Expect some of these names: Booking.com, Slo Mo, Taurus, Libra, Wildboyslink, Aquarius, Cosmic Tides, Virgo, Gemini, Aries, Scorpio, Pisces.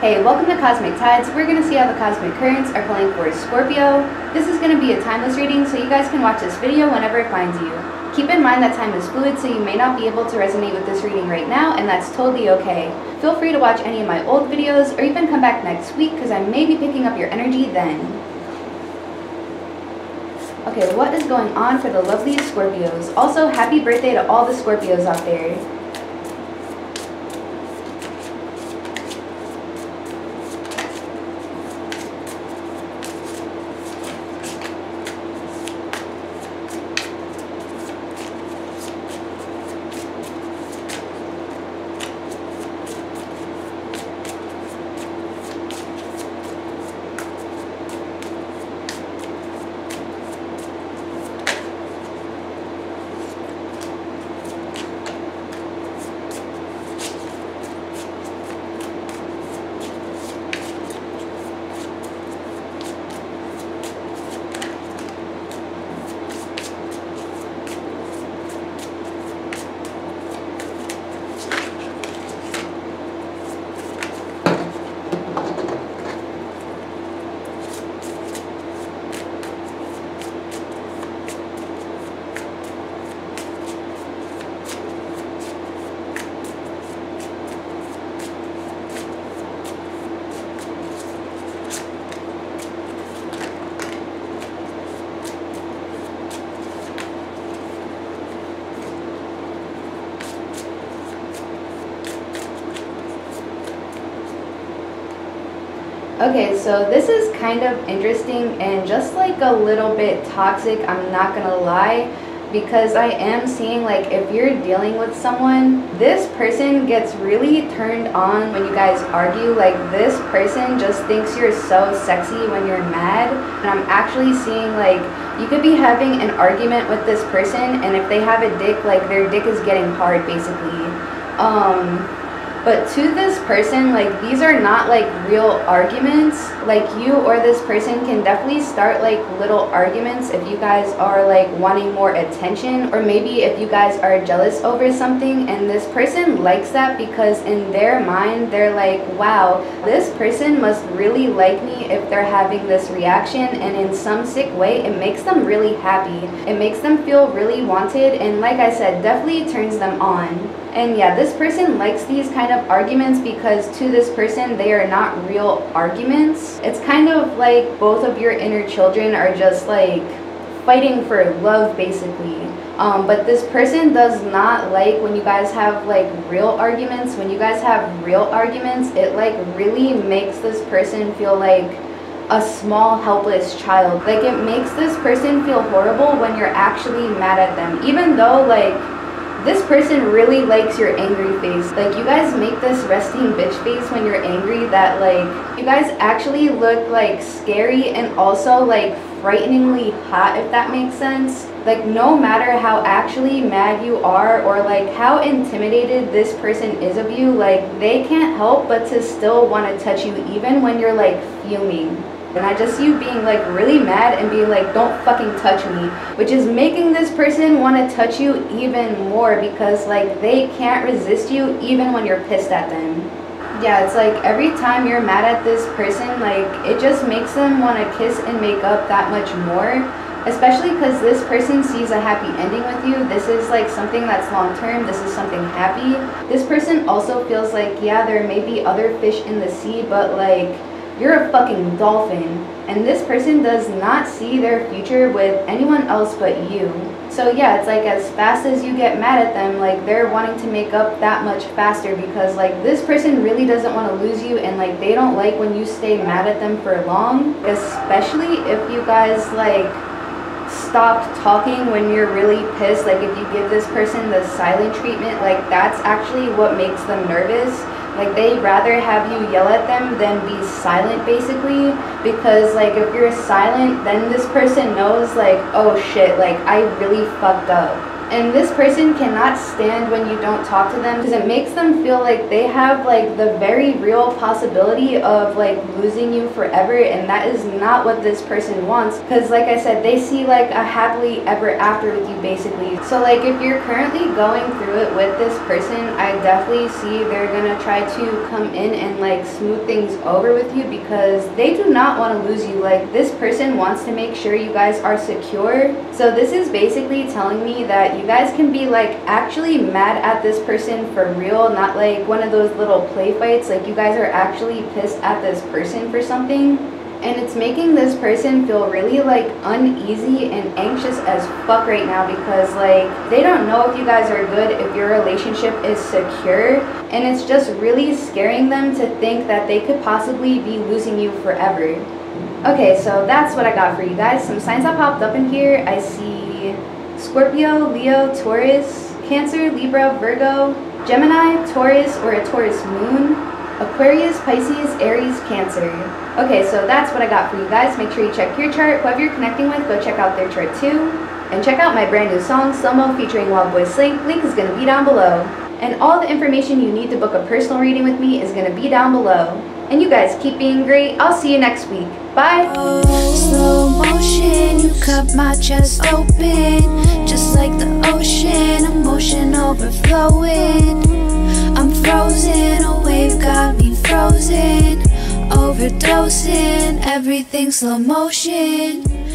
Hey, welcome to Cosmic Tides. We're going to see how the cosmic currents are playing for Scorpio. This is going to be a timeless reading, so you guys can watch this video whenever it finds you. Keep in mind that time is fluid, so you may not be able to resonate with this reading right now, and that's totally okay. Feel free to watch any of my old videos, or even come back next week, because I may be picking up your energy then. Okay, what is going on for the lovely Scorpios? Also, happy birthday to all the Scorpios out there. Okay, so this is kind of interesting and just like a little bit toxic, I'm not gonna lie, because I am seeing like if you're dealing with someone, this person gets really turned on when you guys argue. Like this person just thinks you're so sexy when you're mad, and I'm actually seeing like you could be having an argument with this person, and if they have a dick, like their dick is getting hard basically. But to this person, like, these are not, like, real arguments. Like, you or this person can definitely start, like, little arguments if you guys are, like, wanting more attention. Or maybe if you guys are jealous over something and this person likes that because in their mind, they're like, wow, this person must really like me if they're having this reaction. And in some sick way, it makes them really happy. It makes them feel really wanted. And like I said, definitely turns them on. And yeah, this person likes these kind of arguments because to this person, they are not real arguments. It's kind of like both of your inner children are just like fighting for love basically. But this person does not like when you guys have like real arguments. When you guys have real arguments, it like really makes this person feel like a small helpless child. Like it makes this person feel horrible when you're actually mad at them, even though like this person really likes your angry face. Like you guys make this resting bitch face when you're angry that like you guys actually look like scary and also like frighteningly hot, if that makes sense. Like no matter how actually mad you are or like how intimidated this person is of you, like they can't help but to still want to touch you even when you're like fuming. And I just see you being like really mad and being like, don't fucking touch me, which is making this person want to touch you even more because like they can't resist you even when you're pissed at them. Yeah, it's like every time you're mad at this person, like it just makes them want to kiss and make up that much more. Especially because this person sees a happy ending with you. This is like something that's long term. This is something happy. This person also feels like, yeah, there may be other fish in the sea, but like you're a fucking dolphin, and this person does not see their future with anyone else but you. So yeah, it's like as fast as you get mad at them, like they're wanting to make up that much faster because like this person really doesn't want to lose you, and like they don't like when you stay mad at them for long, especially if you guys like stop talking when you're really pissed. Like if you give this person the silent treatment, like that's actually what makes them nervous. Like they'd rather have you yell at them than be silent basically, because like if you're silent, then this person knows like, oh shit, like I really fucked up. And this person cannot stand when you don't talk to them because it makes them feel like they have like the very real possibility of like losing you forever, and that is not what this person wants, because like I said, they see like a happily ever after with you basically. So like if you're currently going through it with this person, I definitely see they're gonna try to come in and like smooth things over with you because they do not want to lose you. Like this person wants to make sure you guys are secure. So this is basically telling me that you guys can be like actually mad at this person for real, not like one of those little play fights. Like you guys are actually pissed at this person for something, and it's making this person feel really like uneasy and anxious as fuck right now because like they don't know if you guys are good, if your relationship is secure, and it's just really scaring them to think that they could possibly be losing you forever. Okay, so that's what I got for you guys. Some signs that popped up in here, I see Scorpio, Leo, Taurus, Cancer, Libra, Virgo, Gemini, Taurus or a Taurus moon, Aquarius, Pisces, Aries, Cancer. Okay, so that's what I got for you guys. Make sure you check your chart. Whoever you're connecting with, go check out their chart too. And check out my brand new song, Slo Mo featuring Wildboyslink. Link is going to be down below. And all the information you need to book a personal reading with me is going to be down below. And you guys keep being great. I'll see you next week. Bye. Oh, slow motion, you cut my chest open, just like the ocean, emotion overflowing. I'm frozen, a wave got me frozen, overdosing, everything slow motion.